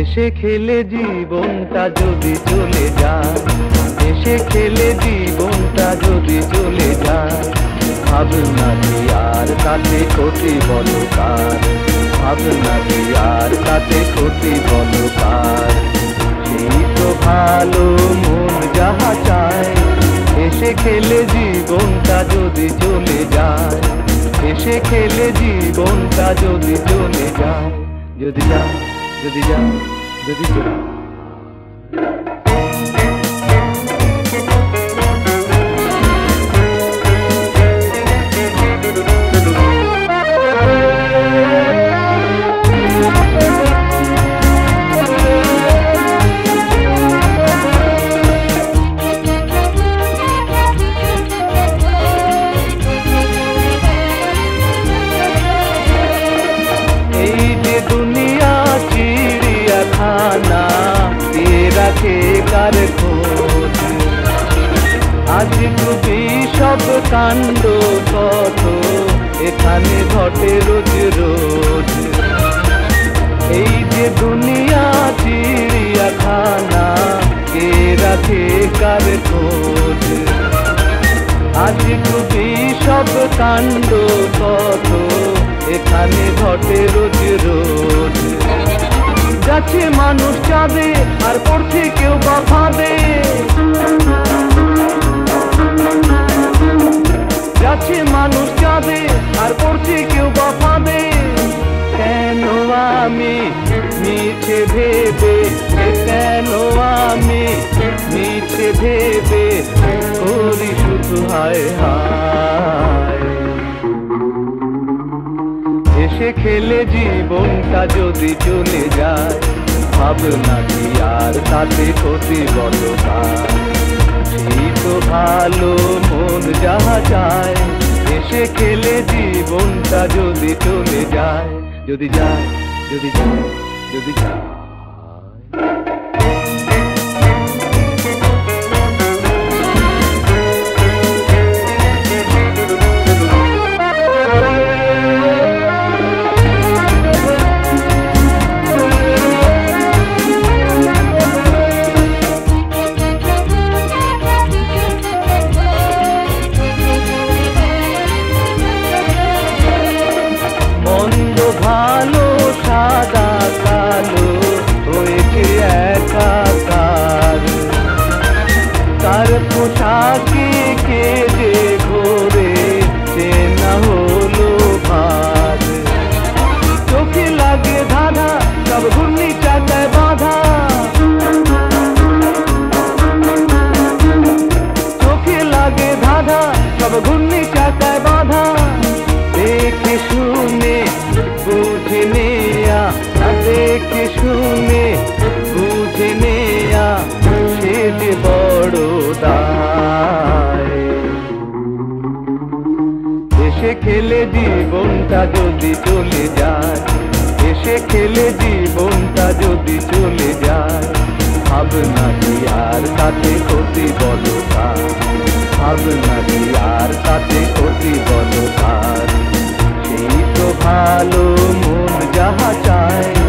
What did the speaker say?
এসে খেলে জীবনটা যদি চলে যায়, এসে খেলে জীবনটা যদি চলে যায়। ভাবনা দিয়ার তাতে ক্ষতি বলো কার, ভাবনা দিয়ার তাতে ক্ষতি বলো কার। সেই তো ভালো মন যাহা চায়, এসে খেলে জীবনটা যদি চলে যায়, এসে খেলে জীবনটা যদি চলে যায়। যদি যায় যদি যাও যদি যাও আজ খুবই সব কাণ্ড কত এখানে ঘটে রোজ রোজ। এই যে দুনিয়া চিড়িয়াখানা, কে রাখে কার খোঁজ? আজ খুবই সব কাণ্ড কত এখানে ঘটে রোজ রোজ। যাচ্ছে মানুষ চাঁদে আর পড়ছে কেউ বা ভাবে, যাচ্ছে মানুষ চাঁদে আর পড়ছে কেউ বা ভাবে। কেন আমি মিছে ভেবে, কেন আমি মিছে ভেবে করি শুধু হায় হায়। এসে খেলে জীবনটা যদি চলে যায়, ভাবনা কি আর তাতে ক্ষতি বলো কার? সেই তো ভালো মন যাহা চায়, এসে খেলে জীবনটা যদি চলে যায়। যদি যায় যদি যায় যদি যায় জীবনটা যদি চলে যায়, এসে খেলে জীবনটা যদি চলে যায়। ভাবনা কি আর তাতে ক্ষতি বলো কার, ভাবনা কি আর তাতে ক্ষতি বলো কার। সেই তো ভালো মন যাহা চায়,